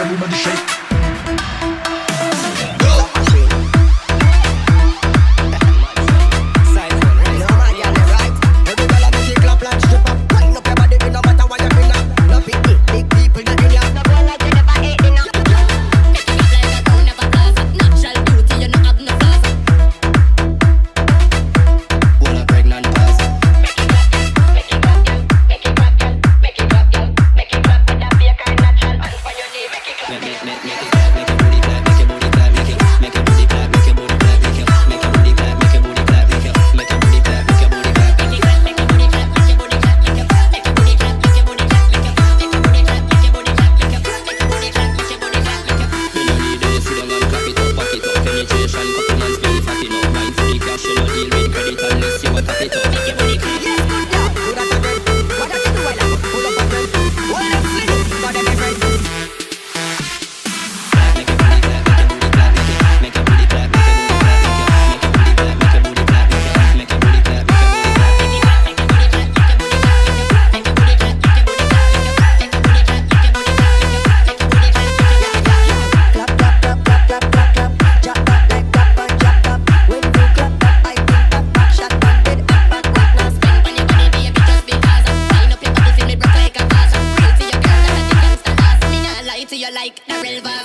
Everybody shake. Like the river.